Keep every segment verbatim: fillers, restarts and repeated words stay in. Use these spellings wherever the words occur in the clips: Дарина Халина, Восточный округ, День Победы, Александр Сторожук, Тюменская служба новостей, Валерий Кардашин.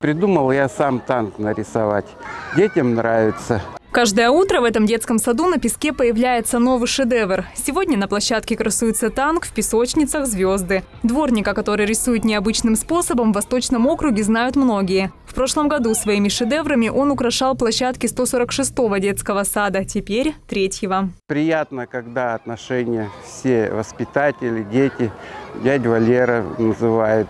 Придумал я сам танк нарисовать. Детям нравится. Каждое утро в этом детском саду на песке появляется новый шедевр. Сегодня на площадке красуется танк, в песочницах звезды. Дворника, который рисует необычным способом, в Восточном округе знают многие. В прошлом году своими шедеврами он украшал площадки сто сорок шестого детского сада, теперь третьего. Приятно, когда отношения все воспитатели, дети, дядя Валера называет,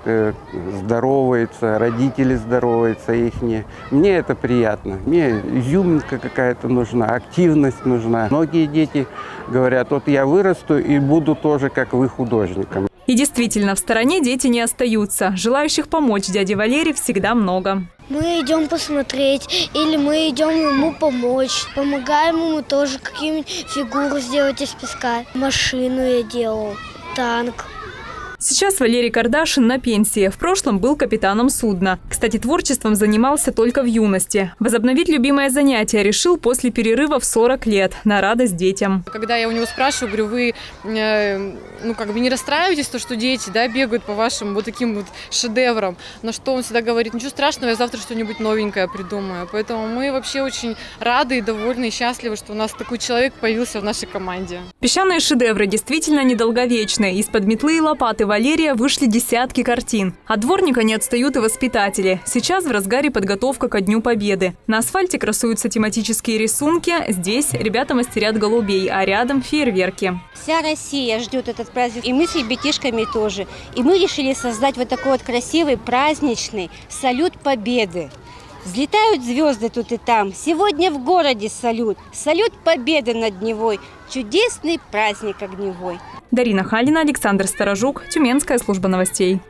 здоровается, родители здороваются ихние. Мне это приятно, мне изюминка какая-то нужна, активность нужна. Многие дети говорят, вот я вырасту и буду тоже как вы художником. И действительно, в стороне дети не остаются. Желающих помочь дяде Валерию всегда много. Мы идем посмотреть или мы идем ему помочь. Помогаем ему тоже какие-нибудь фигуры сделать из песка. Машину я делал, танк. Сейчас Валерий Кардашин на пенсии. В прошлом был капитаном судна. Кстати, творчеством занимался только в юности. Возобновить любимое занятие решил после перерыва в сорок лет на радость детям. Когда я у него спрашиваю, говорю, вы э, ну, как бы не расстраиваетесь, то, что дети да, бегают по вашим вот таким вот шедеврам? На что он всегда говорит, ничего страшного, я завтра что-нибудь новенькое придумаю. Поэтому мы вообще очень рады и довольны, и счастливы, что у нас такой человек появился в нашей команде. Песчаные шедевры действительно недолговечны. Из-под метлы и лопаты Валерия вышли десятки картин. От дворника не отстают и воспитатели. Сейчас в разгаре подготовка ко Дню Победы. На асфальте красуются тематические рисунки. Здесь ребята мастерят голубей, а рядом фейерверки. Вся Россия ждет этот праздник, и мы с ребятишками тоже. И мы решили создать вот такой вот красивый праздничный салют Победы. Взлетают звезды тут и там. Сегодня в городе салют. Салют Победы над Невой. Чудесный праздник огневой. Дарина Халина, Александр Сторожук, Тюменская служба новостей.